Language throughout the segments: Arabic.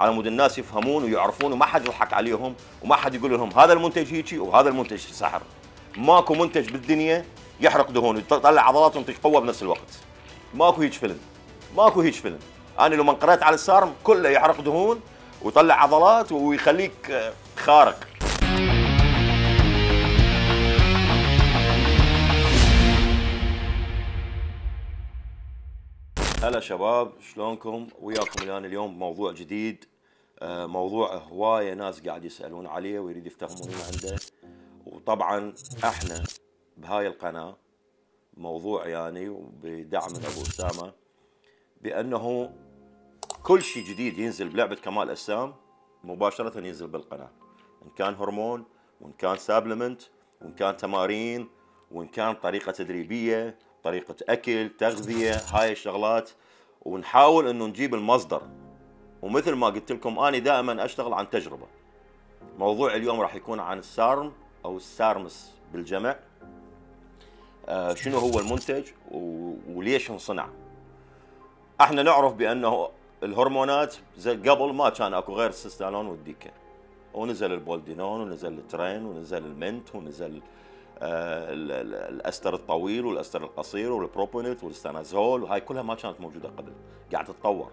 على مود الناس يفهمون ويعرفون وما حد يضحك عليهم وما حد يقول لهم هذا المنتج هيجي وهذا المنتج سحر. ماكو منتج بالدنيا يحرق دهون ويطلع عضلات وينتج قوه بنفس الوقت. ماكو هيج فيلم، ماكو هيج فيلم. انا لما قرأت على السارم كله يحرق دهون ويطلع عضلات ويخليك خارق. هلا شباب، شلونكم؟ وياكم الان اليوم موضوع جديد، موضوع هوايه ناس قاعد يسالون عليه ويريد يفتهمون من عنده. وطبعا احنا بهاي القناه موضوع يعني وبدعم من ابو اسامه بانه كل شيء جديد ينزل بلعبه كمال اجسام مباشره ينزل بالقناه، ان كان هرمون وان كان سابلمنت وان كان تمارين وان كان طريقه تدريبيه، طريقة أكل، تغذية، هاي الشغلات. ونحاول أنه نجيب المصدر، ومثل ما قلت لكم أنا دائما أشتغل عن تجربة. موضوع اليوم راح يكون عن السارم أو السارمس بالجمع، شنو هو المنتج وليش انصنع. احنا نعرف بأنه الهرمونات قبل ما كان أكو غير السيستانون والديكا، ونزل البولدينون ونزل الترين ونزل المنت ونزل الاستر الطويل والاستر القصير والبروبونيت والاستانازول، وهاي كلها ما كانت موجوده قبل، قاعده تتطور.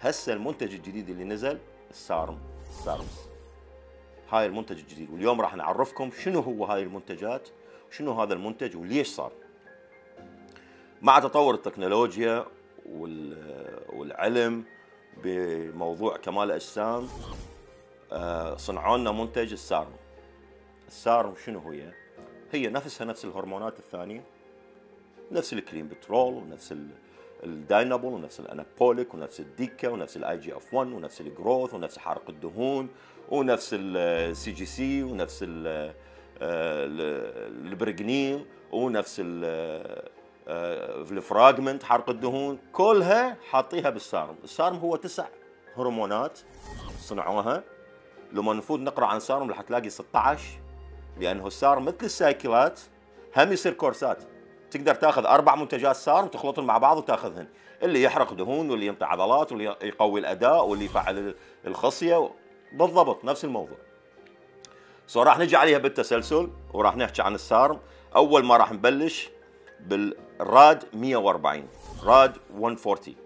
هسه المنتج الجديد اللي نزل السارم، السارمس، هاي المنتج الجديد. واليوم راح نعرفكم شنو هو هاي المنتجات وشنو هذا المنتج وليش صار. مع تطور التكنولوجيا والعلم بموضوع كمال اجسام صنعوا لنا منتج السارم. السارم شنو هي؟ هي نفسها نفس الهرمونات الثانية، نفس الكلين بترول ونفس الداينابل ونفس الانابوليك ونفس الديكا ونفس الاي جي اف 1 ونفس الجروث ونفس حرق الدهون ونفس السي جي سي ونفس البرجنين ونفس الفراغمنت حرق الدهون، كلها حاطيها بالسارم. السارم هو 9 هرمونات صنعوها. لما نفوت نقرا عن السارم راح تلاقي 16، لانه السارم مثل السايكلات هم يصير كورسات، تقدر تاخذ 4 منتجات سارم تخلطهم مع بعض وتاخذهم، اللي يحرق دهون واللي ينطي عضلات واللي يقوي الاداء واللي يفعل الخصيه، بالضبط نفس الموضوع. سو راح نجي عليها بالتسلسل وراح نحكي عن السارم. اول ما راح نبلش بالراد 140، راد 140.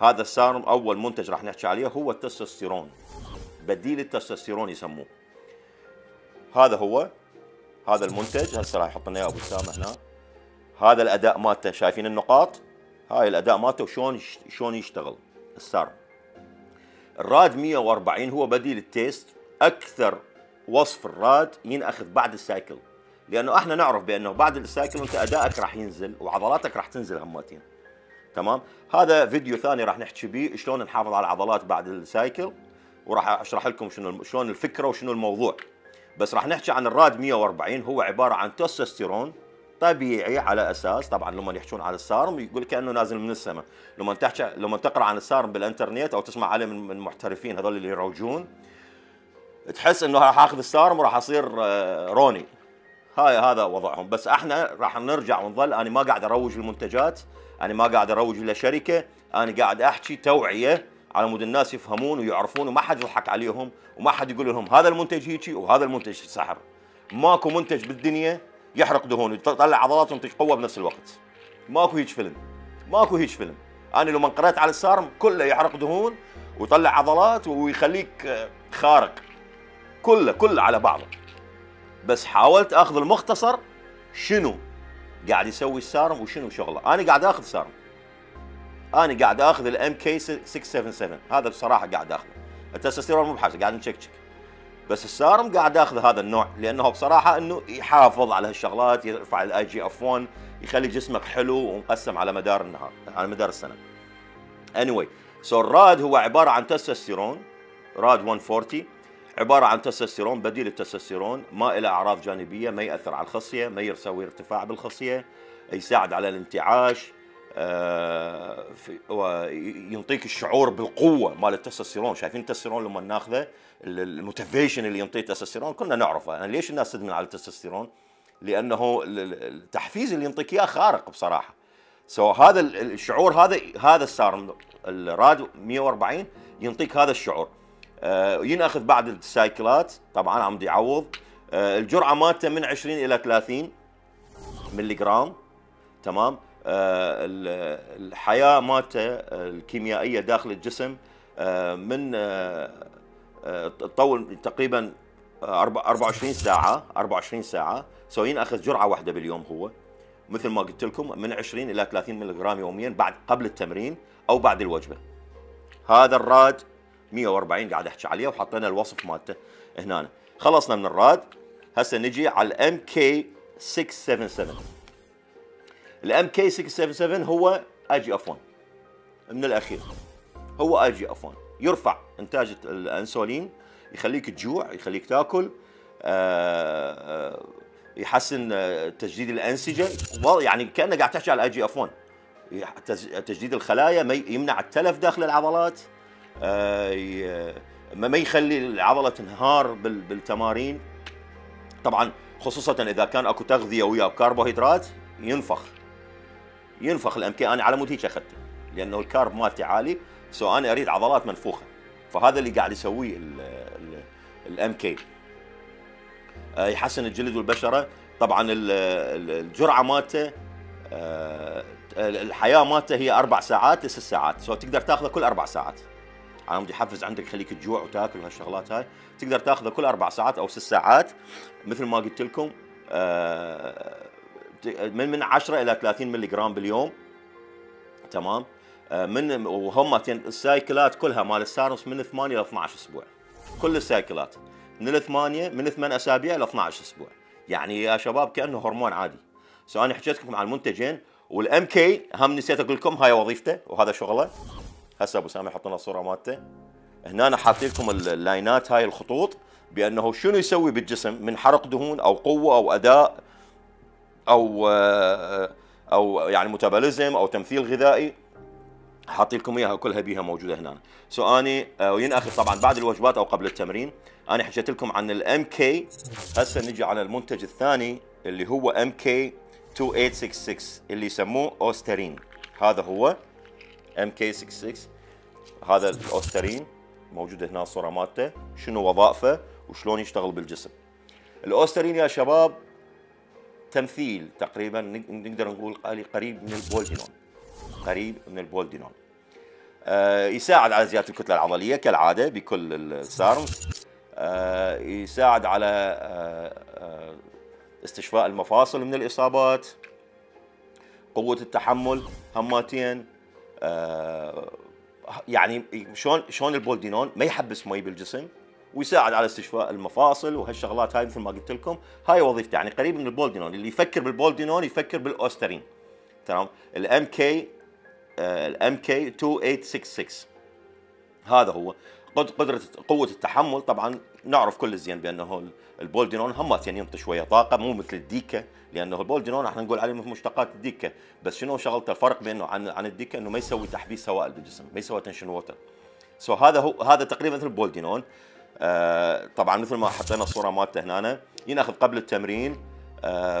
هذا السارم اول منتج راح نحكي عليه هو التستوستيرون، بديل التستوستيرون يسموه. هذا هو، هذا المنتج هسه راح يحط لنا اياه ابو اسامه هنا. هذا الاداء مالته، شايفين النقاط؟ هاي الاداء مالته وشلون يشتغل السارم. الراد 140 هو بديل التيست، اكثر وصف الراد ينأخذ بعد السايكل، لانه احنا نعرف بانه بعد السايكل انت ادائك راح ينزل وعضلاتك راح تنزل همتين. تمام؟ هذا فيديو ثاني راح نحكي بيه شلون نحافظ على العضلات بعد السايكل، وراح اشرح لكم شلون الفكره وشنو الموضوع. بس راح نحكي عن الراد 140. هو عباره عن تستوستيرون طبيعي على اساس، طبعا لما يحكون على السارم يقول كانه نازل من السماء. لما تقرا عن السارم بالانترنت او تسمع عليه من المحترفين هذول اللي يروجون، تحس انه راح اخذ السارم وراح اصير روني. هذا وضعهم. بس احنا راح نرجع ونظل، انا ما قاعد اروج المنتجات، انا ما قاعد اروج لشركه، انا قاعد احكي توعيه على مود الناس يفهمون ويعرفون وما حد يضحك عليهم وما حد يقول لهم هذا المنتج هيجي وهذا المنتج سحر. ماكو منتج بالدنيا يحرق دهون ويطلع عضلات وينتج قوه بنفس الوقت. ماكو هيج فيلم، ماكو هيج فيلم. انا لما قرأت على السارم كله يحرق دهون ويطلع عضلات ويخليك خارق، كله على بعضه. بس حاولت اخذ المختصر شنو قاعد يسوي السارم وشنو شغله. انا قاعد اخذ سارم، أنا قاعد آخذ الام كي 677، هذا بصراحة قاعد آخذه. التستوستيرون مو بحاجة، قاعد نشكشك. بس السارم قاعد آخذ هذا النوع، لأنه بصراحة إنه يحافظ على هالشغلات، يرفع الاي جي اف 1، يخلي جسمك حلو ومقسم على مدار النهار، على مدار السنة. anyway، سو الراد هو عبارة عن تستوستيرون، راد 140 عبارة عن تستوستيرون، بديل التستوستيرون، ما إلى أعراض جانبية، ما يأثر على الخصية، ما يسوي ارتفاع بالخصية، يساعد على الانتعاش، ينطيك الشعور بالقوه مال التستوستيرون. شايفين التستوستيرون لما ناخذه، الموتيفيشن اللي ينطيه التستوستيرون كنا نعرفه. يعني ليش الناس تدمن على التستوستيرون؟ لانه التحفيز اللي ينطيك اياه خارق بصراحه. سو هذا الشعور، هذا السارم الراد 140 ينطيك هذا الشعور. ينأخذ بعد السايكلات طبعا عم يعوض. الجرعه مالته من 20 الى 30 ملي جرام، تمام. الحياه مالته الكيميائيه داخل الجسم من تطول تقريبا 24 ساعه، سو ينأخذ جرعه واحده باليوم هو، مثل ما قلت لكم من 20 الى 30 ملي جرام يوميا بعد قبل التمرين او بعد الوجبه. هذا الراد 140 قاعد احكي عليه، وحطينا الوصف مالته هنا. خلصنا من الراد، هسه نجي على الام كي 677. الام كي 677 هو اي جي اف 1 من الاخير، هو اي جي اف 1 يرفع انتاج الانسولين، يخليك تجوع، يخليك تاكل، يحسن تجديد الانسجه، يعني كانه قاعد تحكي على الاي جي اف 1. تجديد الخلايا، يمنع التلف داخل العضلات، ما يخلي العضله تنهار بالتمارين. طبعا خصوصا اذا كان اكو تغذيه ويا كربوهيدرات ينفخ الام كي. انا على مود هيك اخذته لانه الكارب مالتي عالي، سو انا اريد عضلات منفوخه، فهذا اللي قاعد يسويه الام كي. يحسن الجلد والبشره. طبعا الجرعه مالته، الحياه مالته هي 4 ساعات 9 ساعات، سو تقدر تاخذه كل 4 ساعات. عم يحفز عندك، يخليك تجوع وتاكل وهالشغلات هاي، تقدر تاخذه كل 4 ساعات او 6 ساعات، مثل ما قلت لكم من 10 الى 30 ملي جرام باليوم، تمام. من وهم السايكلات كلها مال السارمس من 8 الى 12 اسبوع، كل السايكلات من 8 اسابيع الى 12 اسبوع، يعني يا شباب كانه هرمون عادي. سو انا حكيت لكم عن المنتجين، والام كي هم نسيت اقول لكم هاي وظيفته وهذا شغله. هسه ابو سامي حط لنا الصوره مالته هنا. انا حاط لكم اللاينات هاي، الخطوط بانه شنو يسوي بالجسم من حرق دهون او قوه او اداء او يعني ميتابوليزم او تمثيل غذائي. حاط لكم اياها كلها، بيها موجوده هنا. سو اني وينأخذ طبعا بعد الوجبات او قبل التمرين. انا حكيت لكم عن الام كي، هسه نجي على المنتج الثاني اللي هو ام كي 2866 اللي يسموه اوسترين. هذا هو MK66، هذا الاوسترين موجود هنا الصوره مالته، شنو وظائفه وشلون يشتغل بالجسم. الاوسترين يا شباب تمثيل تقريبا نقدر نقول قريب من البولدينون، يساعد على زياده الكتله العضليه كالعاده بكل السارمز، يساعد على استشفاء المفاصل من الاصابات، قوه التحمل هماتين. يعني شلون البولدينون ما يحبس مي بالجسم، ويساعد على استشفاء المفاصل وهالشغلات هاي مثل ما قلت لكم، هاي وظيفته. يعني قريب من البولدينون، اللي يفكر بالبولدينون يفكر بالاوسترين، تمام. الام كي 2866 هذا هو. قدره قوه التحمل طبعا نعرف كل الزين بانه البولدينون هم ينطي شويه طاقه، مو مثل الديكه، لانه البولدينون احنا نقول عليه من مشتقات الديكه، بس شنو شغلته الفرق بينه عن الديكه؟ انه ما يسوي تحبيس سوائل بالجسم، ما يسوي تنشن ووتر. سو هذا هو، هذا تقريبا مثل البولدينون. طبعا مثل ما حطينا الصوره مالته هنا، ينأخذ قبل التمرين،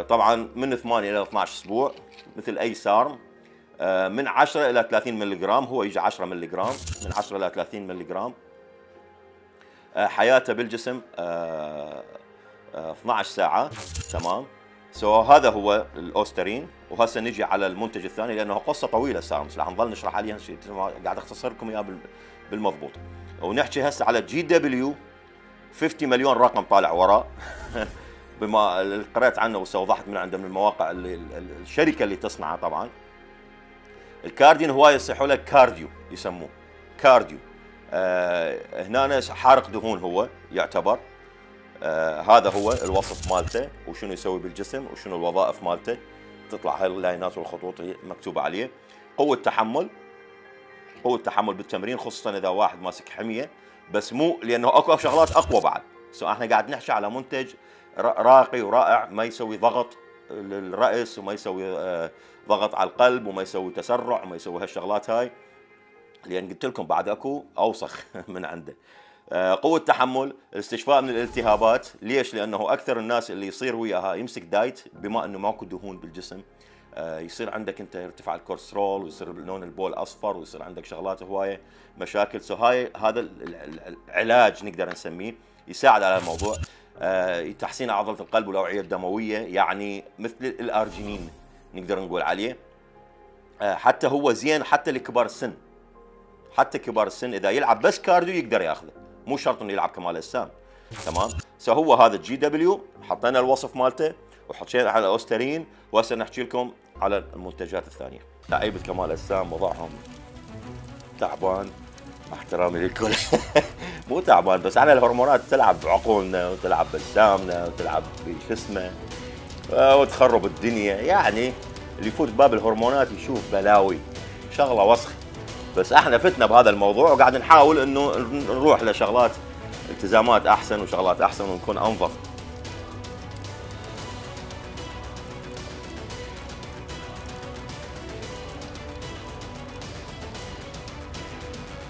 طبعا من 8 الى 12 اسبوع مثل اي سارم. من 10 الى 30 ملي جرام، هو يجي 10 ملي جرام، من 10 الى 30 ملي جرام. حياته بالجسم 12 ساعة، تمام. سو هذا هو الاوسترين. وهسه نجي على المنتج الثاني لانه قصة طويلة سارمس، راح نظل نشرح عليها، قاعد اختصر لكم اياها بالمضبوط. ونحكي هسه على جي دبليو 50 مليون رقم طالع وراء بما قرأت عنه واستوضحت من عنده من المواقع الشركة اللي تصنعه طبعا. الكاردين هواي يصيحوا لك كارديو، يسموه كارديو. هنا حارق دهون هو يعتبر. هذا هو الوصف مالته وشنو يسوي بالجسم وشنو الوظائف مالته، تطلع هاي اللاينات والخطوط مكتوبه عليه. قوه تحمل، بالتمرين خصوصا اذا واحد ماسك حميه، بس مو لانه اكو شغلات اقوى بعد. سو احنا قاعد نحكي على منتج راقي ورائع، ما يسوي ضغط للراس وما يسوي ضغط على القلب وما يسوي تسرع وما يسوي هالشغلات هاي، لان قلت لكم بعد اكو اوسخ من عنده. قوه تحمل، الاستشفاء من الالتهابات. ليش؟ لانه اكثر الناس اللي يصير وياها يمسك دايت بما انه ماكو دهون بالجسم، يصير عندك انت يرتفع الكورسترول ويصير لون البول اصفر ويصير عندك شغلات هوايه مشاكل. سو هاي هذا العلاج نقدر نسميه يساعد على الموضوع. تحسين عضله القلب والاوعيه الدمويه، يعني مثل الارجينين نقدر نقول عليه. حتى هو زين حتى لكبار السن، حتى كبار السن اذا يلعب بس كارديو يقدر ياخذه، مو شرط انه يلعب كمال اجسام. تمام. سو هو هذا الجي دبليو، حطينا الوصف مالته وحطينا على اوسترين، وهسه نحكي لكم على المنتجات الثانيه. لعيبه كمال اجسام وضعهم تعبان، احترامي للكل. مو تعبان بس على الهرمونات تلعب بعقولنا وتلعب باجسامنا وتلعب بجسمنا وتخرب الدنيا. يعني اللي يفوت باب الهرمونات يشوف بلاوي، شغله وسخ. بس احنا فتنا بهذا الموضوع وقاعد نحاول انه نروح لشغلات التزامات احسن وشغلات احسن ونكون انظف.